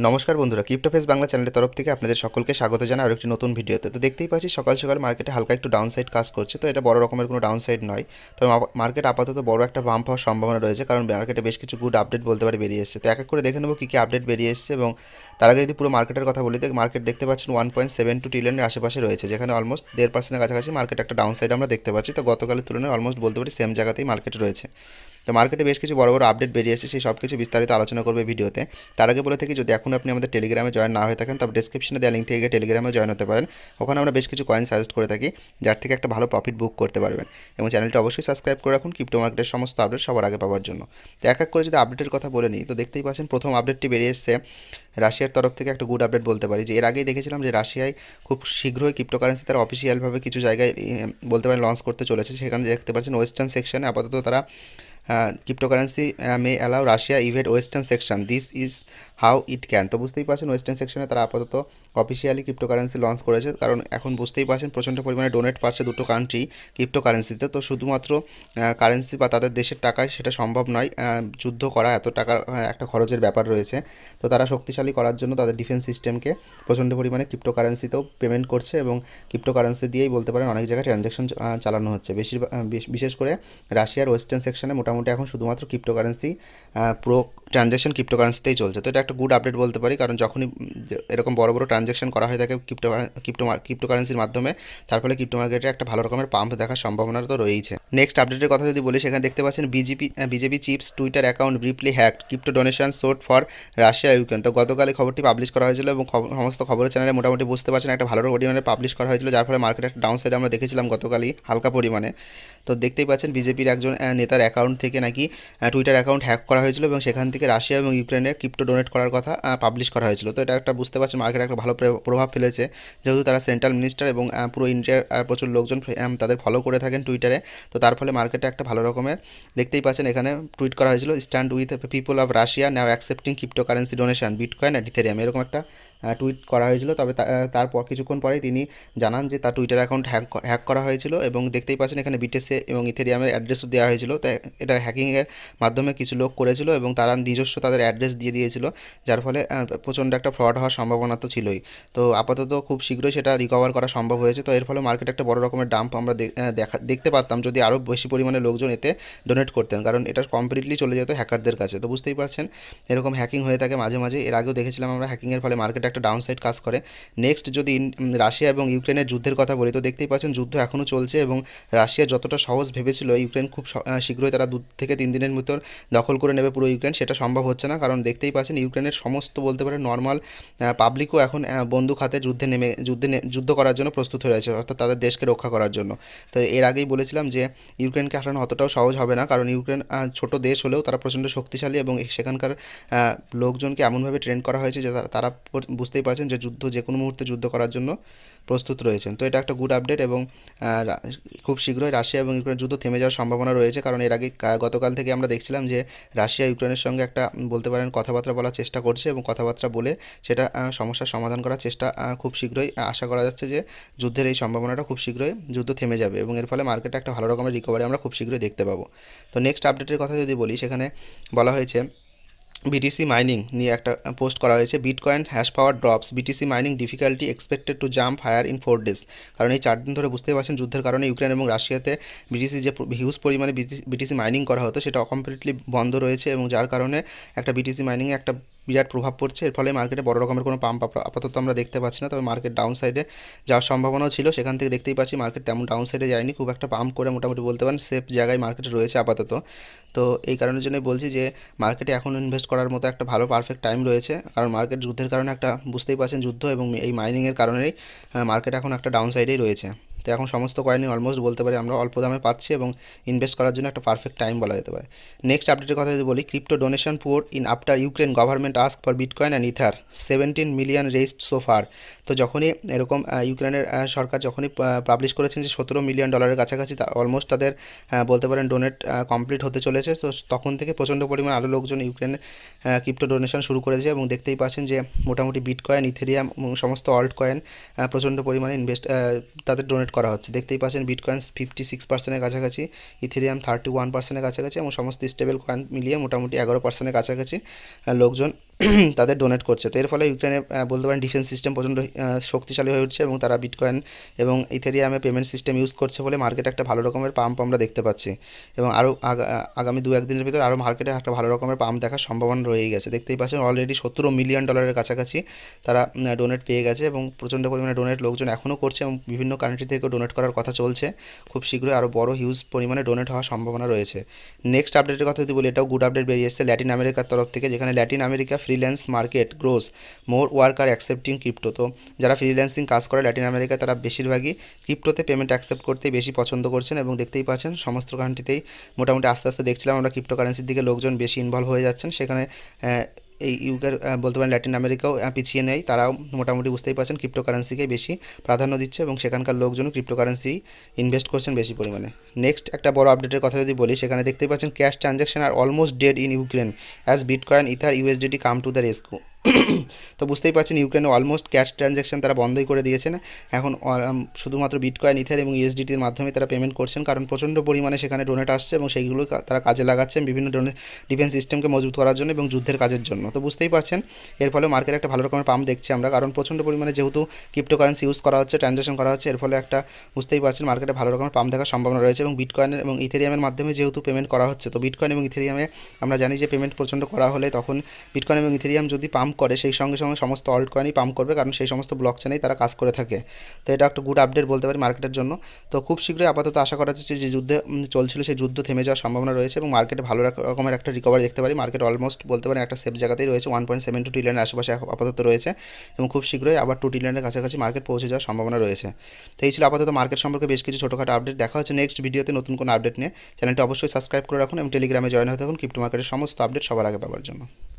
नमस्कार बंधुरा क्रिप्टोफेज बांगला चैनल तरफ থেকে আপনাদের সকলকে স্বাগত জানাই আর একটি নতুন ভিডিওতে। তো দেখতেই পাচ্ছি সকাল সকাল মার্কেটে হালকা একটু ডাউনসাইড কাজ করছে। তো এটা বড় রকমের কোনো ডাউনসাইড নয়, তবে মার্কেট আপাতত বড় একটা বাম্প হওয়ার সম্ভাবনা রয়েছে, কারণ মার্কেটে বেশ কিছু গুড আপডেট বলতে পারি বেরিয়ে এসেছে। তো এক এক করে দেখে নেব কী কী আপডেট বেরিয়ে এসেছে। এবং তার আগে যদি পুরো মার্কেটের কথা বলি, তো মার্কেট দেখতে পাচ্ছেন 1.72 ট্রিলিয়নের আশেপাশে রয়েছে, যেখানে অলমোস্ট 1.5% কাছাকাছি মার্কেট একটা ডাউনসাইড আমরা দেখতে পাচ্ছি। তো গতকালের তুলনায় অলমোস্ট বলতে পারি সেম জায়গাতেই মার্কেট রয়েছে। तो मार्केटे बेश किछु बड़ बड़ आपडेट बेरिये एसेछे, सेई सब किछु विस्तारित आलोचना करबो भिडियोते। तार आगे बोले थाकि जोदि एखोनो आपनि आमादेर टेलिग्रामे जयन ना हये थाकेन, तबे डेसक्रिप्शने देया लिंक थेके टेलिग्रामे जयन होते पारेन। ओखाने आमरा बेश किछु कयेन साजेस्ट करे थाकि, जार थेके एकटा भालो प्रॉफिट बुक करते पारबेन। एबं चैनलटा अवश्यई सबस्क्राइब करे राखुन क्रिप्टो मार्केटेर समस्त आपडेट सबार आगे पावार जोन्नो। तो एक एक करे जोदि आपडेटेर कथा बोले निई, तो देखतेई पाच्छेन प्रथम आपडेटटी बेरिये एसेछे রাশিয়ার তরফ থেকে একটা গুড আপডেট বলতে পারি। যে এর আগেই দেখেছিলাম যে রাশিয়ায় খুব শীঘ্রই ক্রিপ্টোকারেন্সি তারা অফিসিয়ালভাবে কিছু জায়গায় বলতে পারেন লঞ্চ করতে চলেছে। সেখানে দেখতে পাচ্ছেন ওয়েস্টার্ন সেকশানে আপাতত তারা cryptocurrency May allow Russia evade western section, this is how it can. তো বুঝতেই পারছেন ওয়েস্টার্ন সেকশনে তারা আপাতত অফিসিয়ালি ক্রিপ্টোকারেন্সি লঞ্চ করেছে, কারণ এখন বুঝতেই পারছেন প্রচণ্ড পরিমাণে ডোনেট পাচ্ছে দুটো কান্ট্রি ক্রিপ্টোকারেন্সিতে। তো শুধুমাত্র কারেন্সি বা তাদের দেশের টাকায় সেটা সম্ভব নয়, যুদ্ধ করা এত টাকার একটা খরচের ব্যাপার রয়েছে। তো তারা শক্তিশালী করার জন্য তাদের ডিফেন্স সিস্টেমকে প্রচণ্ড পরিমাণে ক্রিপ্টোকারেন্সিতেও পেমেন্ট করছে, এবং ক্রিপ্টোকারেন্সি দিয়েই বলতে পারেন অনেক জায়গায় ট্রানজ্যাকশন চালানো হচ্ছে। বিশেষ করে রাশিয়ার ওয়েস্টার্ন সেকশনে মোটামুটি এখন শুধুমাত্র ক্রিপ্টোকারেন্সি প্রো ট্রানজ্যাকশন ক্রিপ্টোকারেন্সিতেই চলছে। তো এটা একটা গুড আপডেট বলতে পারি, কারণ যখনই এরকম বড় বড় ট্রানজ্যাকশন করা হয় থাকে ক্রিপ্টোকারেন্সির মাধ্যমে, তার ফলে ক্রিপ্টো মার্কেটে একটা ভালো রকমের পাম্প দেখার সম্ভাবনা তো রয়েছে। নেক্সট আপডেটের কথা যদি বলি, সেখানে দেখতে পাচ্ছেন BJP chiefs Twitter account briefly hacked, crypto donation sought for Russia Ukraine. তো গতকাল খবরটি পাবলিশ করা হয়েছিল এবং সমস্ত খবরের চ্যানেলে মোটামুটি বুঝতে পারছেন একটা ভালো পরিমাণে পাবলিশ করা হয়েছিল, যার ফলে মার্কেটে একটা ডাউনসাইড আমরা দেখেছিলাম গতকালই হালকা পরিমাণে। তো দেখতেই পাচ্ছেন বিজেপির একজন নেতার অ্যাকাউন্ট থেকে নাকি টুইটার অ্যাকাউন্ট হ্যাক করা হয়েছিল, এবং সেখান থেকে রাশিয়া এবং ইউক্রেনের ক্রিপ্টো ডোনেট করার কথা পাবলিশ করা হয়েছিল। তো এটা একটা বুঝতে পারছেন মার্কেটে একটা ভালো প্রভাব ফেলেছে, যেহেতু তারা সেন্ট্রাল মিনিস্টার এবং পুরো ইন্ডিয়ার প্রচুর লোকজন তাদের ফলো করে থাকেন টুইটারে। তো তার ফলে মার্কেটে একটা ভালো রকমের দেখতেই পাচ্ছেন এখানে টুইট করা হয়েছিল, stand with people of Russia now accepting crypto currency donation bitcoin and ethereum, এরকম একটা টুইট করা হয়েছিল। তবে তারপর কিছুক্ষণ পরেই তিনি জানান যে তার টুইটার অ্যাকাউন্ট হ্যাক করা হয়েছিল, এবং দেখতেই পাচ্ছেন এখানে বিটিএসে এবং ইথেরিয়ামের অ্যাড্রেসও দেওয়া হয়েছিল। তো এটা হ্যাকিংয়ের মাধ্যমে কিছু লোক করেছিল এবং তারা নিজস্ব তাদের অ্যাড্রেস দিয়ে দিয়েছিল, যার ফলে প্রচণ্ড একটা ফ্রড হওয়ার সম্ভাবনা তো ছিলই। তো আপাতত খুব শীঘ্রই সেটা রিকভার করা সম্ভব হয়েছে। তো এর ফলে মার্কেটে একটা বড় রকমের ডাম্প আমরা দেখতে পারতাম যদি আরও বেশি পরিমাণে লোকজন এতে ডোনেট করতেন, কারণ এটা কমপ্লিটলি চলে যেত হ্যাকারদের কাছে। তো বুঝতেই পারছেন এরকম হ্যাকিং হয়ে থাকে মাঝে মাঝে, এর আগেও দেখেছিলাম আমরা হ্যাকিংয়ের ফলে মার্কেট একটা ডাউনসাইড কাজ করে। নেক্সট যদি রাশিয়া এবং ইউক্রেনের যুদ্ধের কথা বলি, তো দেখতেই পাচ্ছেন যুদ্ধ এখনও চলছে, এবং রাশিয়া যতটা সহজ ভেবেছিল ইউক্রেন খুব শীঘ্রই তারা 2 থেকে 3 দিনের মতো দখল করে নেবে পুরো ইউক্রেন, সেটা সম্ভব হচ্ছে না, কারণ দেখতেই পাচ্ছেন ইউক্রেনের সমস্ত বলতে পারে নর্মাল পাবলিকও এখন বন্দুক হাতে যুদ্ধ করার জন্য প্রস্তুত হয়ে রয়েছে, অর্থাৎ তাদের দেশকে রক্ষা করার জন্য। তো এর আগেই বলেছিলাম যে ইউক্রেনকে হারানো অতটাও সহজ হবে না, কারণ ইউক্রেন ছোট দেশ হলেও তারা প্রচণ্ড শক্তিশালী, এবং সেখানকার লোকজনকে এমনভাবে ট্রেন করা হয়েছে যে তারা বুঝতেই পারছেন যে যে কোনো মুহূর্তে যুদ্ধ করার জন্য প্রস্তুত রয়েছেন। তো এটা একটা গুড আপডেট, এবং খুব শীঘ্রই রাশিয়া এবং ইউক্রেনের যুদ্ধ থেমে যাওয়ার সম্ভাবনা রয়েছে, কারণ এর আগে গতকাল থেকে আমরা দেখছিলাম যে রাশিয়া ইউক্রেনের সঙ্গে একটা বলতে পারেন কথাবার্তা বলার চেষ্টা করছে, এবং কথাবার্তা বলে সেটা সমস্যার সমাধান করার চেষ্টা খুব শীঘ্রই আশা করা যাচ্ছে যে যুদ্ধের এই সম্ভাবনাটা খুব শীঘ্রই যুদ্ধ থেমে যাবে, এবং এর ফলে মার্কেটে একটা ভালো রকমের রিকভারি আমরা খুব শীঘ্রই দেখতে পাবো। তো নেক্সট আপডেটের কথা যদি বলি, সেখানে বলা হয়েছে BTC মাইনিং নিয়ে একটা পোস্ট করা হয়েছে, bitcoin hash power drops, BTC mining difficulty expected to jump higher in 4 days। কারণ এই 4 দিন ধরে বুঝতেই পারছেন যুদ্ধের কারণে ইউক্রেন এবং রাশিয়াতে BTC যে হিউজ পরিমাণে BTC মাইনিং করা হতো সেটা কমপ্লিটলি বন্ধ রয়েছে, এবং যার কারণে একটা BTC মাইনিংয়ে একটা বিরাট প্রভাব পড়ছে। এর ফলে মার্কেটে বড় রকমের কোনো পাম্প আপাতত আমরা দেখতে পাচ্ছি না, তবে মার্কেট ডাউনসাইডে যাওয়ার সম্ভাবনাও ছিল, সেখান থেকে দেখতেই পাচ্ছি মার্কেট তেমন ডাউনসাইডে যায়নি, খুব একটা পাম্প করে মোটামুটি বলতে পারেন সেফ জায়গায় মার্কেটে রয়েছে আপাতত। তো এই কারণের জন্যই বলছি যে মার্কেটে এখন ইনভেস্ট করার মতো একটা ভালো পারফেক্ট টাইম রয়েছে, কারণ মার্কেট যুদ্ধের কারণে একটা বুঝতেই পারছেন যুদ্ধ এবং এই মাইনিংয়ের কারণেই মার্কেট এখন একটা ডাউনসাইডেই রয়েছে। তো এখন সমস্ত কয়েনই অলমোস্ট বলতে পারি আমরা অল্প দামে পাচ্ছি, এবং ইনভেস্ট করার জন্য একটা পারফেক্ট টাইম বলা যেতে পারে। নেক্সট আপডেটের কথা যদি বলি, crypto donation pour in after Ukraine government ask for bitcoin and ether, 17 million raised so far. তো যখনই এরকম ইউক্রেনের সরকার যখনই পাবলিশ করেছেন যে $17 মিলিয়ন কাছাকাছি অলমোস্ট তাদের বলতে পারেন ডোনেট কমপ্লিট হতে চলেছে, তো তখন থেকে প্রচণ্ড পরিমাণ আরও লোকজন ইউক্রেনের ক্রিপ্টো ডোনেশন শুরু করেছে, এবং দেখতেই পাচ্ছেন যে মোটামুটি বিটকয়েন, ইথেরিয়াম এবং সমস্ত অল্ট কয়েন প্রচণ্ড পরিমাণে ইনভেস্ট তাদের ডোনেট করা হচ্ছে। দেখতেই পাচ্ছেন বিটকয়েন 56% কাছাকাছি, ইথেরিয়াম 31% কাছাকাছি, এবং সমস্ত স্টেবল কয়েন মিলিয়ে মোটামুটি 11% কাছাকাছি লোকজন তাদের ডোনেট করছে। তো এর ফলে ইউক্রেনে বলতে পারেন ডিফেন্স সিস্টেম প্রচণ্ড শক্তিশালী হয়ে উঠছে এবং তারা বিটকয়েন এবং ইথেরিয়ামে পেমেন্ট সিস্টেম ইউজ করছে বলে মার্কেটে একটা ভালো রকমের পাম্প আমরা দেখতে পাচ্ছি এবং আরও আগামী দু একদিনের ভিতরে আরও মার্কেটে একটা ভালো রকমের পাম্প দেখার সম্ভাবনা রয়ে গেছে। দেখতেই পাচ্ছেন অলরেডি $70 মিলিয়ন কাছাকাছি তারা ডোনেট পেয়ে গেছে এবং প্রচণ্ড পরিমাণে ডোনেট লোকজন এখনও করছে এবং বিভিন্ন কান্ট্রি থেকেও ডোনেট করার কথা চলছে। খুব শীঘ্রই আরও বড় হিউজ পরিমাণে ডোনেট হওয়ার সম্ভাবনা রয়েছে। নেক্সট আপডেটের কথা যদি বলি, এটাও গুড আপডেট বেরিয়ে এসেছে ল্যাটিন আমেরিকার তরফ থেকে, যেখানে Latin America freelance market grows more worker accepting crypto. তো যারা ফ্রিল্যান্সিং কাজ করে ল্যাটিন আমেরিকা তারা বেশিরভাগই ক্রিপ্টোতে পেমেন্ট অ্যাকসেপ্ট করতে বেশি পছন্দ করছেন এবং দেখতেই পাচ্ছেন সমস্ত কান্ট্রিতেই মোটামুটি আস্তে আস্তে দেখছিলাম আমরা ক্রিপ্টো কারেন্সির দিকে লোকজন বেশি ইনভলভ হয়ে যাচ্ছেন। সেখানে এই ইউকের বলতে পারেন ল্যাটিন আমেরিকাও পিছিয়ে নেই, তারাও মোটামুটি বুঝতেই পারছেন ক্রিপ্টো কারেন্সিকে বেশি প্রাধান্য দিচ্ছে এবং সেখানকার লোকজনও ক্রিপ্টো কারেন্সি ইনভেস্ট করছেন বেশি পরিমাণে। নেক্সট একটা বড় আপডেটের কথা যদি বলি, সেখানে দেখতেই পাচ্ছেন cash transaction are almost dead in Ukraine as bitcoin ether USDT come to the rescue. তো বুঝতেই পারছেন ইউক্রেনে অলমোস্ট ক্যাশ ট্রানজ্যাকশন তারা বন্ধই করে দিয়েছেন, এখন শুধুমাত্র বিটকয়েন ইথার এবং ইউএসডিটির মাধ্যমে তারা পেমেন্ট করছেন কারণ প্রচণ্ড পরিমাণে সেখানে ডোনেট আসছে এবং সেইগুলো তারা কাজে লাগাচ্ছেন বিভিন্ন ডিফেন্স সিস্টেমকে মজবুত করার জন্য এবং যুদ্ধের কাজের জন্য। তো বুঝতেই পারছেন এর ফলে মার্কেট একটা ভালো রকমের পাম্প দেখছি আমরা, কারণ প্রচণ্ড পরিমাণে যেহেতু ক্রিপ্টো কারেন্সি ইউজ করা হচ্ছে, ট্রানজ্যাকশন করা হচ্ছে, এর ফলে একটা বুঝতেই পারছেন মার্কেটে ভালো রকমের পাম্প দেখার সম্ভাবনা রয়েছে এবং বিটকয়েনের এবং ইথেরিয়ামের মাধ্যমে যেহেতু পেমেন্ট করা হচ্ছে। তো বিটকয়েন এবং ইথেরিয়ামে আমরা জানি যে পেমেন্ট প্রচণ্ড করা হলে তখন বিটকয়েন এবং ইথেরিয়াম যদি পাম্প করে সেই সঙ্গে সঙ্গে সমস্ত অল্ট কয়েনই পাম্প করবে, কারণ সেই সমস্ত ব্লক চেনেই তারা কাজ করে থাকে। তো এটা একটা গুড আপডেট বলতে পারি মার্কেটের জন্য। তো খুব শীঘ্রই আপাতত আশা করা যাচ্ছে যে যুদ্ধে চলছিল সেই যুদ্ধ থেমে যাওয়ার সম্ভাবনা রয়েছে এবং মার্কেটে ভালো রকমের একটা রিকভারি দেখতে পারি। মার্কেট অলমোস্ট বলতে পারেন একটা সেফ জায়গাতেই রয়েছে, 1.72 ট্রিলিয়নের আশেপাশে আপাতত রয়েছে এবং খুব শীঘ্রই আবার 2 ট্রিলিয়নের কাছাকাছি মার্কেট পৌঁছে যাওয়ার সম্ভাবনা রয়েছে। তো এই ছিল আপাতত মার্কেট সম্পর্কে বেশ কিছু ছোটোখাটো আপডেট। দেখা হচ্ছে নেক্সট ভিডিওতে নতুন কোনো আপডেট নিয়ে। চ্যানেলটি অবশ্যই সাবস্ক্রাইব করে রাখুন এবং টেলিগ্রামে জয়েন হয়ে থাকুন ক্রিপ্টো মার্কেটের সমস্ত আপডেট সবার আগে পাওয়ার জন্য।